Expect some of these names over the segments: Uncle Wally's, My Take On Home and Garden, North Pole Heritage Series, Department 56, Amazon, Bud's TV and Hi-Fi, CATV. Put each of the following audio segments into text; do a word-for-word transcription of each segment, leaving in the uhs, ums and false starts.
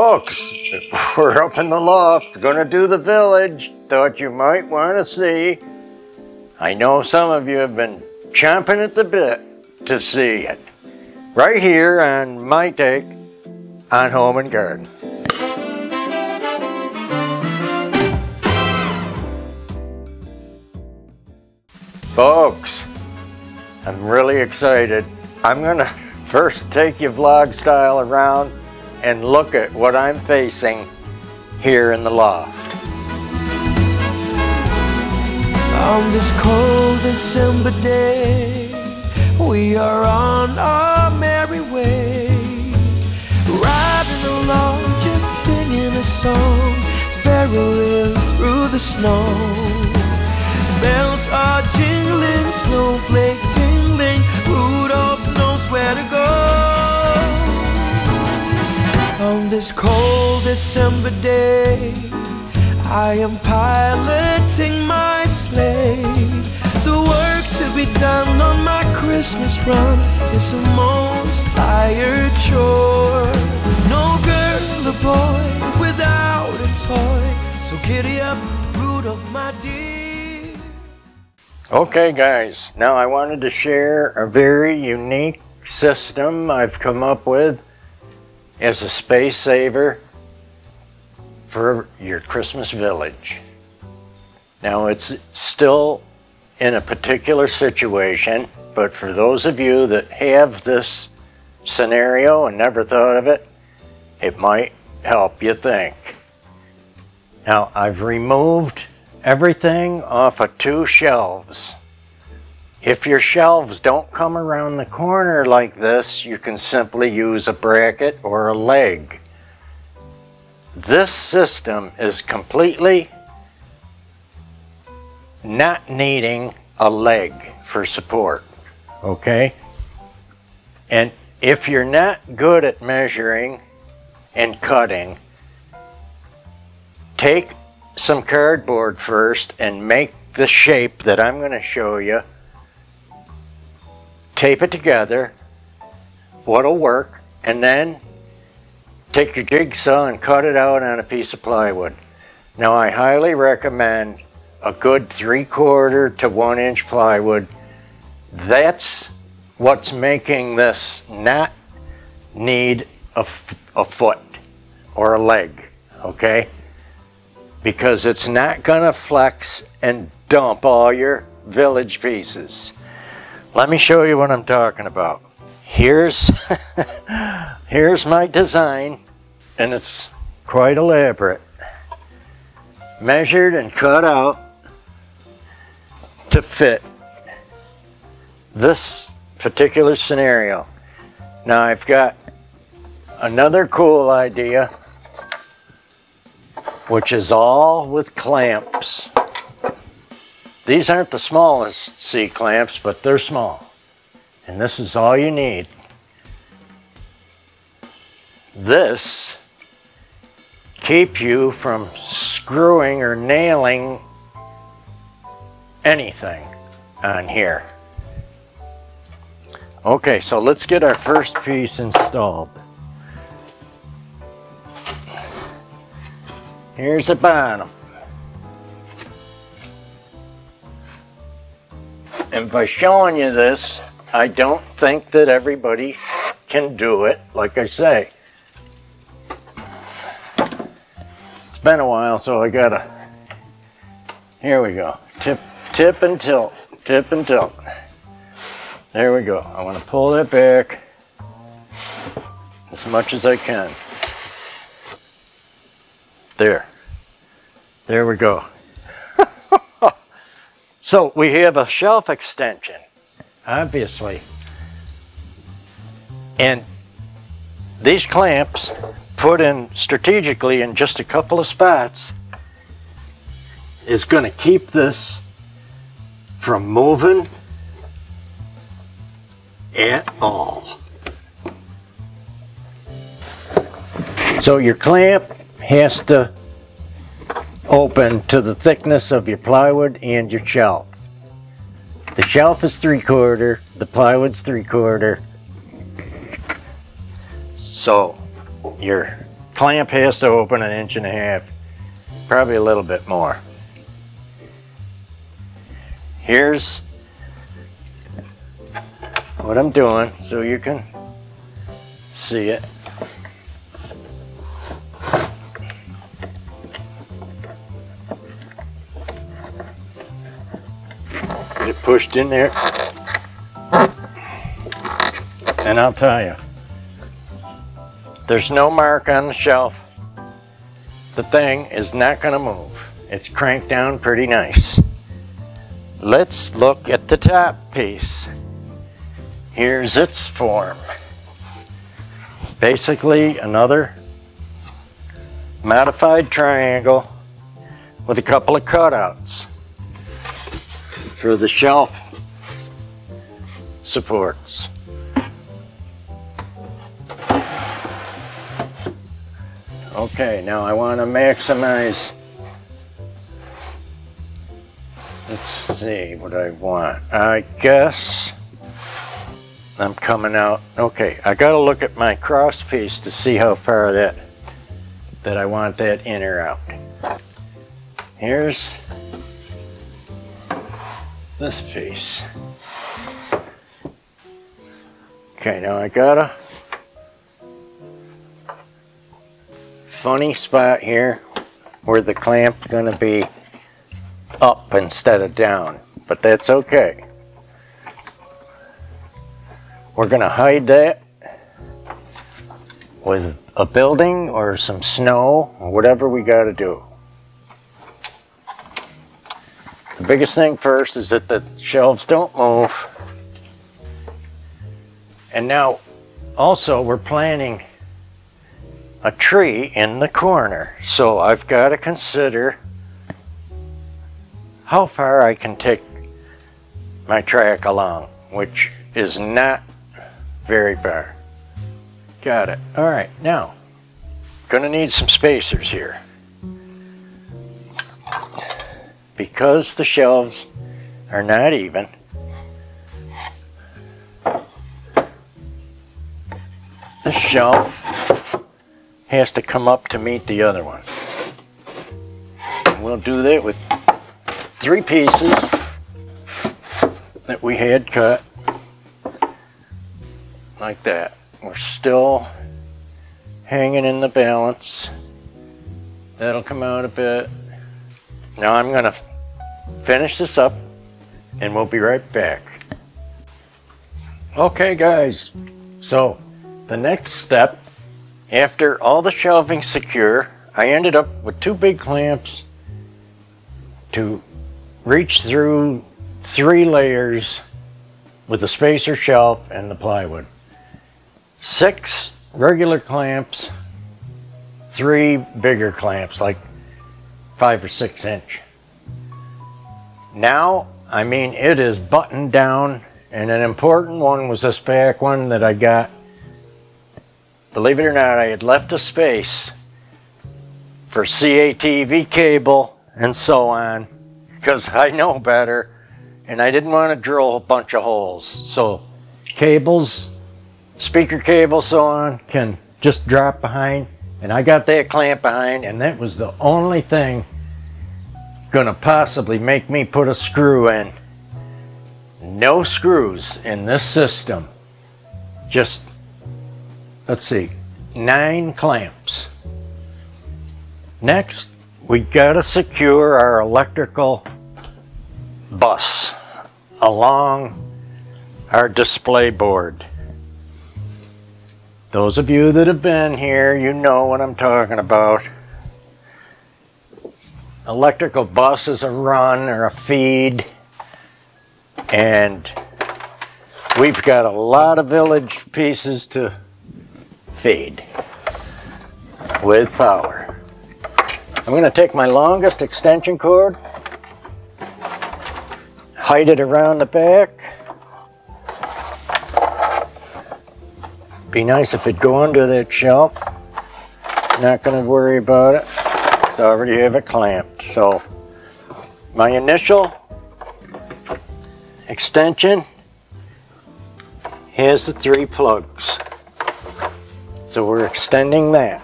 Folks, we're up in the loft, gonna do the village. Thought you might wanna see. I know some of you have been chomping at the bit to see it. Right here on My Take on Home and Garden. Folks, I'm really excited. I'm gonna first take you vlog style around and look at what I'm facing here in the loft. On this cold December day, we are on our merry way, riding along, just singing a song, barreling through the snow. Bells are jingling, snowflakes tingling, Rudolph knows where to go. On this cold December day, I am piloting my sleigh. The work to be done on my Christmas run is the most tired chore. No girl or boy without a toy, so giddy up, Rudolph, my dear. Okay guys, now I wanted to share a very unique system I've come up with as a space saver for your Christmas village. Now it's still in a particular situation, but for those of you that have this scenario and never thought of it, it might help you think. Now I've removed everything off of two shelves. If your shelves don't come around the corner like this, you can simply use a bracket or a leg. This system is completely not needing a leg for support, okay? And if you're not good at measuring and cutting, take some cardboard first and make the shape that I'm going to show you. Tape it together, what'll work, and then take your jigsaw and cut it out on a piece of plywood. Now I highly recommend a good three quarter to one inch plywood. That's what's making this not need a, f a foot or a leg, okay? Because it's not gonna flex and dump all your village pieces. Let me show you what I'm talking about. Here's, here's my design, and it's quite elaborate. Measured and cut out to fit this particular scenario. Now I've got another cool idea, which is all with clamps. These aren't the smallest C-clamps, but they're small. And this is all you need. This keeps you from screwing or nailing anything on here. Okay, so let's get our first piece installed. Here's the bottom. And by showing you this, I don't think that everybody can do it, like I say. It's been a while, so I gotta, here we go. Tip, tip and tilt, tip and tilt. There we go. I wanna pull that back as much as I can. There, there we go. So we have a shelf extension, obviously. And these clamps put in strategically in just a couple of spots is going to keep this from moving at all. So your clamp has to open to the thickness of your plywood and your shelf. The shelf is three quarter, the plywood's three quarter. So your clamp has to open an inch and a half, probably a little bit more. Here's what I'm doing so you can see it. Get it pushed in there. And I'll tell you, there's no mark on the shelf. The thing is not going to move. It's cranked down pretty nice. Let's look at the top piece. Here's its form. Basically another modified triangle with a couple of cutouts for the shelf supports. Okay, now I want to maximize. Let's see what I want. I guess I'm coming out. Okay, I got to look at my cross piece to see how far that that I want that in or out. Here's this piece. Okay, now I got a funny spot here where the clamp's going to be up instead of down, but that's okay. We're going to hide that with a building or some snow or whatever we got to do. The biggest thing first is that the shelves don't move. And now also we're planting a tree in the corner. So I've got to consider how far I can take my track along, which is not very far. Got it. All right, now gonna need some spacers here. Because the shelves are not even, the shelf has to come up to meet the other one. And we'll do that with three pieces that we had cut like that. We're still hanging in the balance. That'll come out a bit. Now I'm gonna finish this up and we'll be right back. Okay guys, so the next step, after all the shelving's secure, I ended up with two big clamps to reach through three layers with the spacer shelf and the plywood. Six regular clamps, three bigger clamps, like five or six inch. Now, I mean, it is buttoned down, and an important one was this back one that I got. Believe it or not, I had left a space for C A T V cable and so on, because I know better, and I didn't want to drill a bunch of holes. So cables, speaker cables, so on, can just drop behind, and I got that clamp behind, and that was the only thing gonna possibly make me put a screw in. No screws in this system. Just, let's see, nine clamps. Next, we gotta secure our electrical bus along our display board. Those of you that have been here, you know what I'm talking about. Electrical bus is a run or a feed, and we've got a lot of village pieces to feed with power. I'm going to take my longest extension cord, hide it around the back. Be nice if it'd go under that shelf. Not going to worry about it because I already have it clamped. So my initial extension has the three plugs. So we're extending that.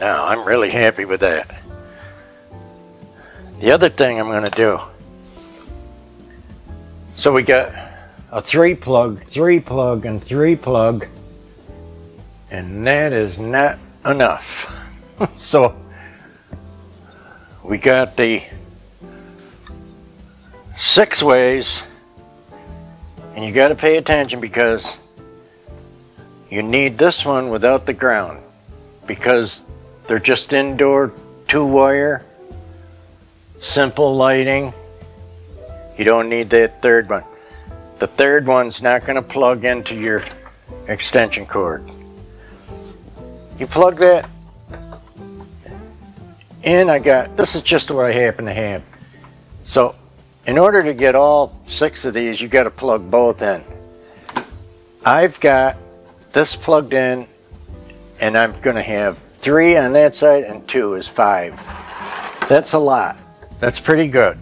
now. I'm really happy with that. The other thing I'm going to do, so we got a three plug, three plug, and three plug, and that is not enough. So we got the six ways, and you got to pay attention because you need this one without the ground, because they're just indoor two wire, simple lighting. You don't need that third one. The third one's not going to plug into your extension cord. You plug that in. I got, this is just what I happen to have. So in order to get all six of these, you got to plug both in. I've got this plugged in, and I'm going to have three on that side, and two is five. That's a lot. That's pretty good.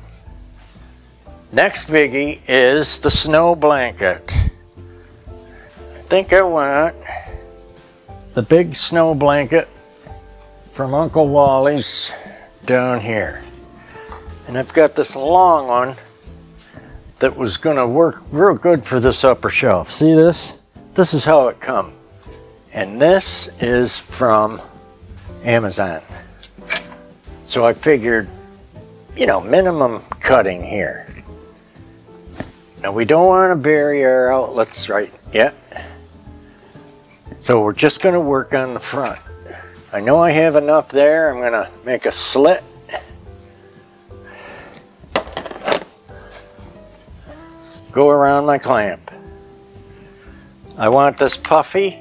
Next biggie is the snow blanket. I think I want the big snow blanket from Uncle Wally's down here. And I've got this long one that was going to work real good for this upper shelf. See this? This is how it come. And this is from Amazon. So I figured, you know, minimum cutting here. Now we don't want to bury our outlets right yet. So we're just going to work on the front. I know I have enough there. I'm going to make a slit. Go around my clamp. I want this puffy,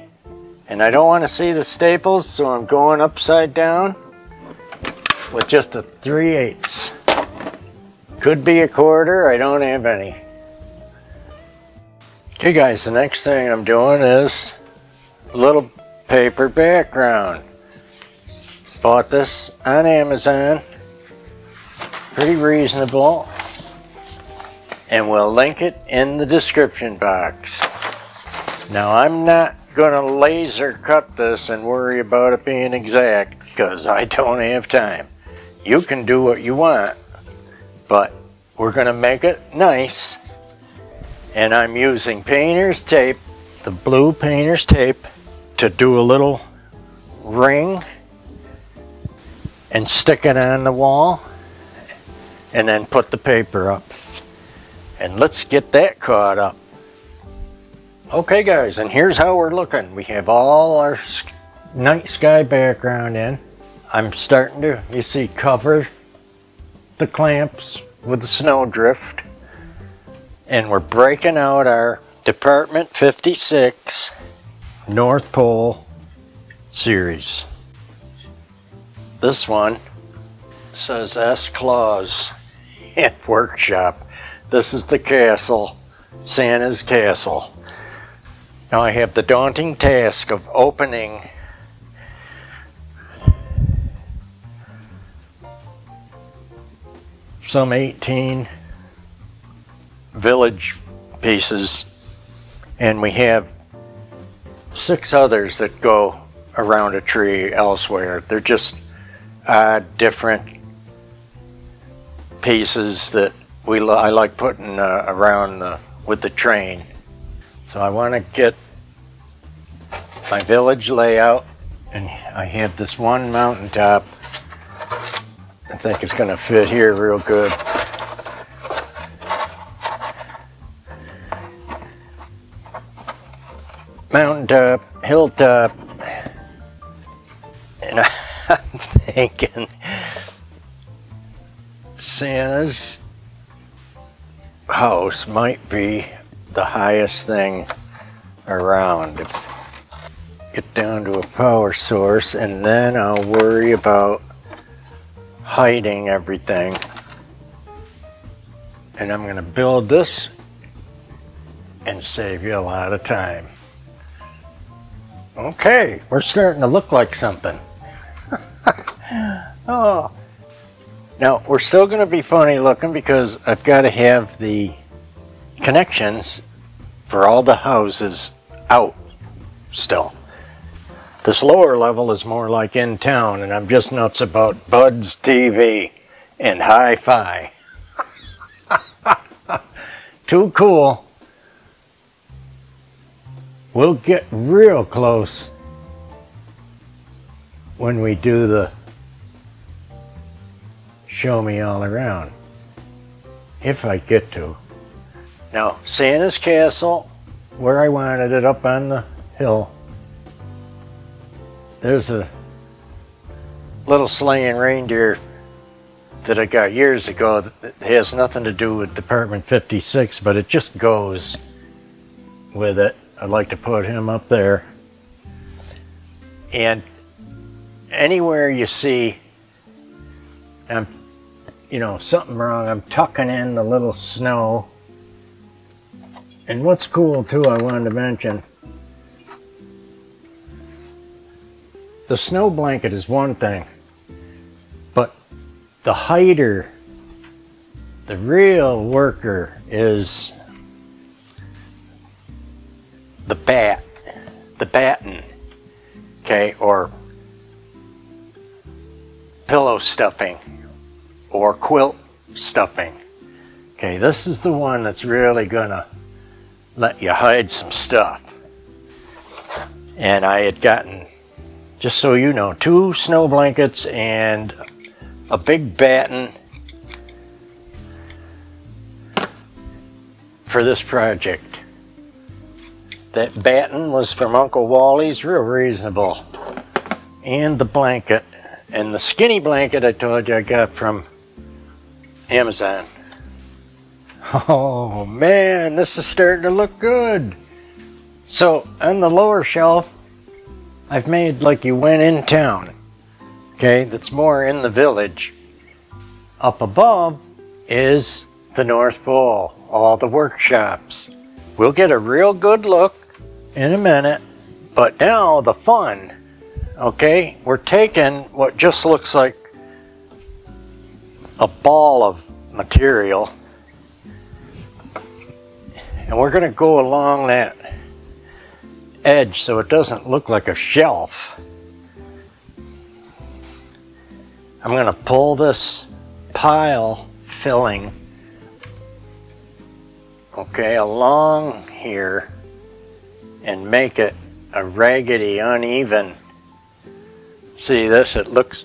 and I don't want to see the staples, so I'm going upside down with just a three eighths. Could be a quarter, I don't have any. Okay guys, the next thing I'm doing is a little paper background. Bought this on Amazon, pretty reasonable, and we'll link it in the description box. Now I'm not gonna laser cut this and worry about it being exact because I don't have time. You can do what you want, but we're gonna make it nice. And I'm using painter's tape, the blue painter's tape, to do a little ring and stick it on the wall and then put the paper up. And let's get that caught up. Okay guys, and here's how we're looking. We have all our night sky background in. I'm starting to, you see, cover the clamps with the snow drift. And we're breaking out our Department fifty-six North Pole series. This one says S. Claus and Workshop. This is the castle, Santa's castle. Now I have the daunting task of opening some eighteen village pieces, and we have six others that go around a tree elsewhere. They're just uh, different pieces that we I like putting uh, around the, with the train. So I want to get my village layout, and I have this one mountaintop I think it's going to fit here real good. Mountaintop, hilltop, and I'm thinking Santa's house might be the highest thing around. Get down to a power source, and then I'll worry about hiding everything. And I'm going to build this and save you a lot of time. Okay, we're starting to look like something. Oh. Now, we're still going to be funny looking because I've got to have the connections for all the houses out still. This lower level is more like in town, and I'm just nuts about Bud's T V and Hi-Fi. Too cool. We'll get real close when we do the show me all around, if I get to. Now, Santa's castle, where I wanted it, up on the hill. There's a little slaying reindeer that I got years ago that has nothing to do with Department fifty-six, but it just goes with it. I'd like to put him up there. And anywhere you see, I'm, you know, something wrong, I'm tucking in the little snow. And what's cool too, I wanted to mention, the snow blanket is one thing, but the hider, the real worker, is the bat, the batten, okay, or pillow stuffing, or quilt stuffing. Okay, this is the one that's really gonna let you hide some stuff. And I had gotten, just so you know, two snow blankets and a big batten for this project. That batten was from Uncle Wally's, real reasonable. And the blanket. And the skinny blanket I told you I got from Amazon. Oh man, this is starting to look good. So on the lower shelf, I've made like you went in town. Okay, that's more in the village. Up above is the North Pole, all the workshops. We'll get a real good look in a minute, but now the fun. Okay, we're taking what just looks like a ball of material, and we're going to go along that edge so it doesn't look like a shelf. I'm going to pull this pile filling, okay, along here and make it a raggedy, uneven. See this? It looks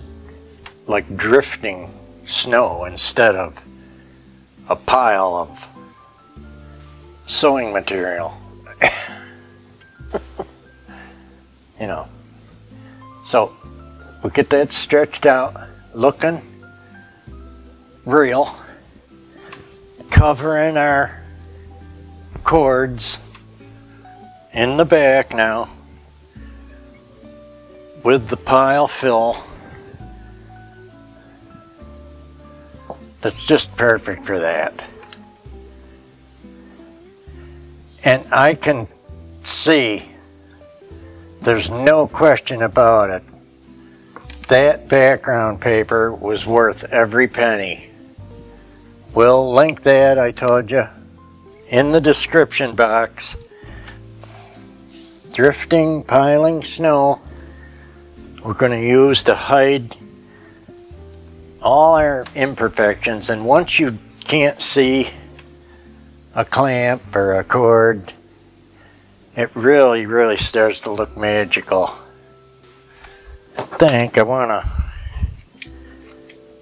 like drifting snow instead of a pile of sewing material. You know, so we get that stretched out, looking real, covering our cords in the back now with the pile fill. That's just perfect for that. And I can see, there's no question about it, that background paper was worth every penny. We'll link that, I told you, in the description box. Drifting, piling snow, we're going to use to hide all our imperfections. And once you can't see a clamp or a cord, it really, really starts to look magical. I think I want to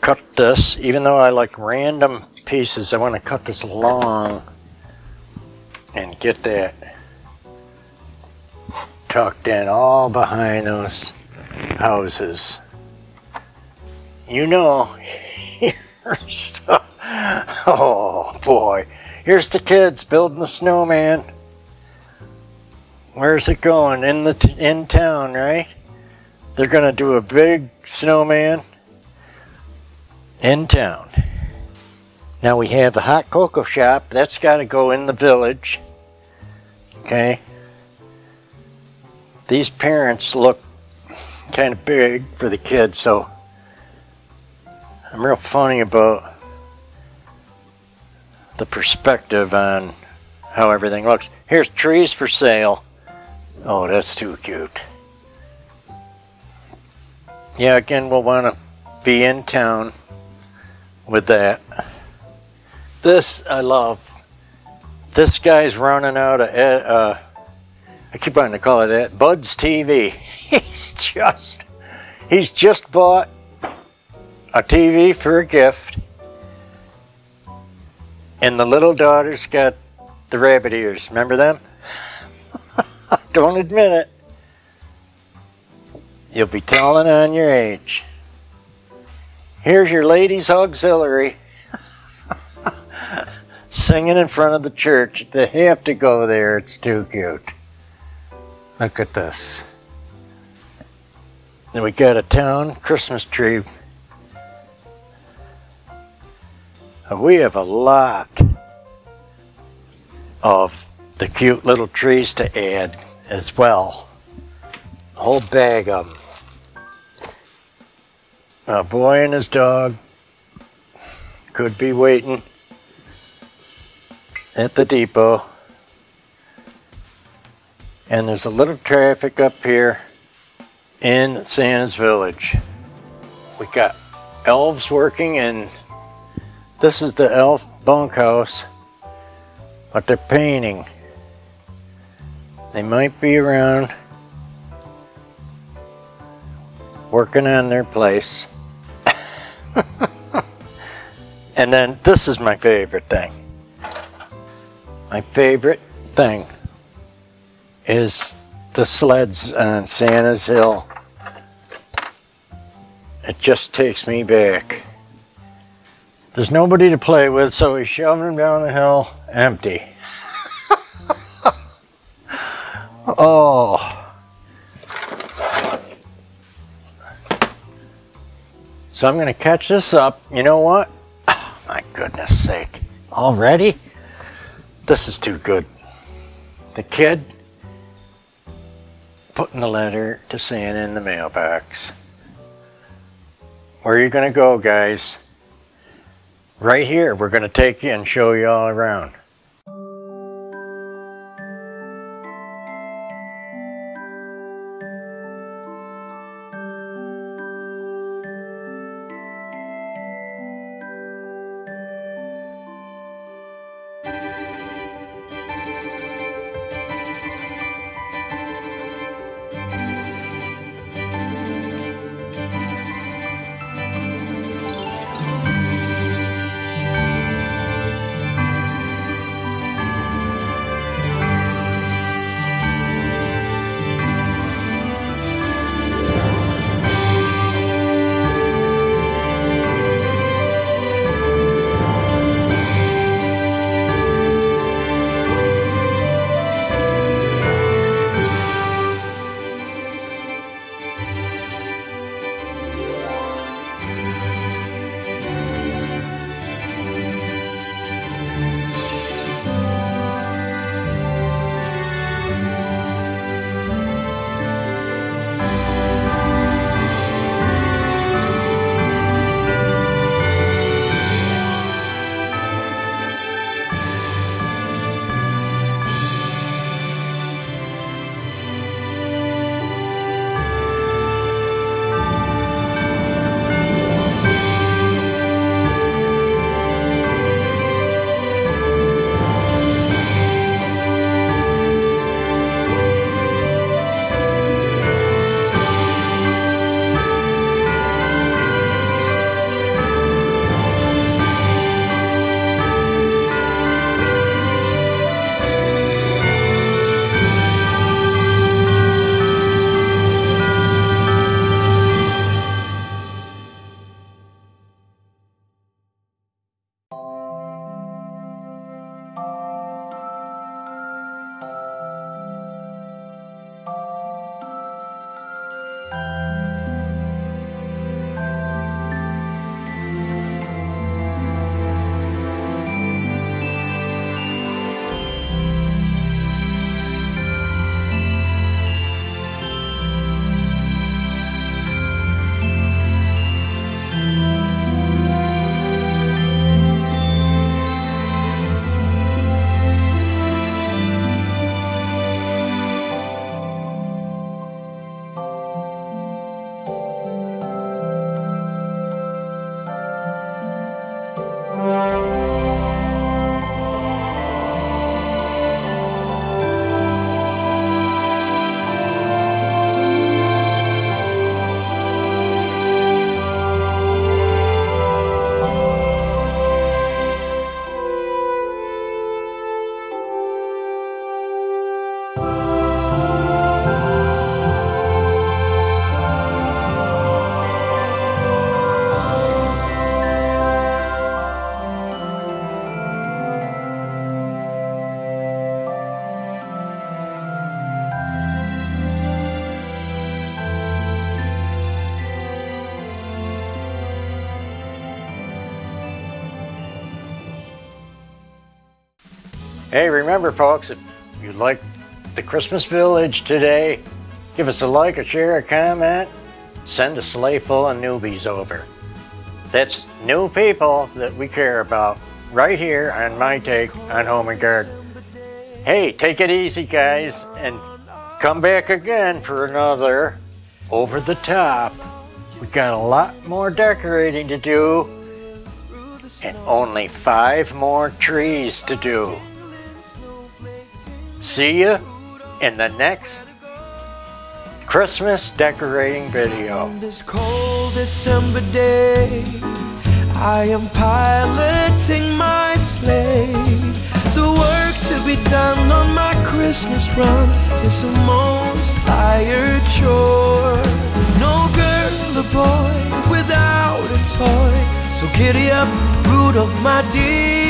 cut this, even though I like random pieces, I want to cut this long and get that tucked in all behind those houses. You know, here's the, oh boy. Here's the kids building the snowman. Where's it going? In the t in town, right? They're gonna do a big snowman in town. Now we have the hot cocoa shop. That's got to go in the village. Okay. These parents look kind of big for the kids, so I'm real funny about the perspective on how everything looks. Here's trees for sale. Oh, that's too cute. yeah, again, we'll want to be in town with that. This I love. This guy's running out of, uh, I keep on to call it that, Bud's T V. He's just, he's just bought a T V for a gift, and the little daughter's got the rabbit ears. Remember them? Don't admit it. You'll be telling on your age. Here's your ladies' auxiliary singing in front of the church. They have to go there. It's too cute. Look at this. Then we got a town Christmas tree. We have a lot of the cute little trees to add as well. A whole bag of them. A boy and his dog could be waiting at the depot. And there's a little traffic up here in Santa's Village. We got elves working, and this is the elf bunkhouse, but they're painting. They might be around working on their place. And then this is my favorite thing. My favorite thing is the sleds on Santa's Hill. It just takes me back. There's nobody to play with, so we shoved him down the hill empty. Oh. So I'm gonna catch this up. You know what? Oh, my goodness sake. Already? This is too good. The kid putting the letter to Santa in the mailbox. Where are you gonna go, guys? Right here, we're gonna take you and show you all around. Hey, remember folks, if you like the Christmas Village today, give us a like, a share, a comment, send a sleigh full of newbies over. That's new people that we care about right here on My Take on Home and Garden. Hey, take it easy, guys, and come back again for another Over the Top. We got a lot more decorating to do and only five more trees to do. See you in the next Christmas decorating video. On this cold December day, I am piloting my sleigh. The work to be done on my Christmas run is the most tired chore. No girl or boy without a toy, so giddy up, Rudolph, my dear.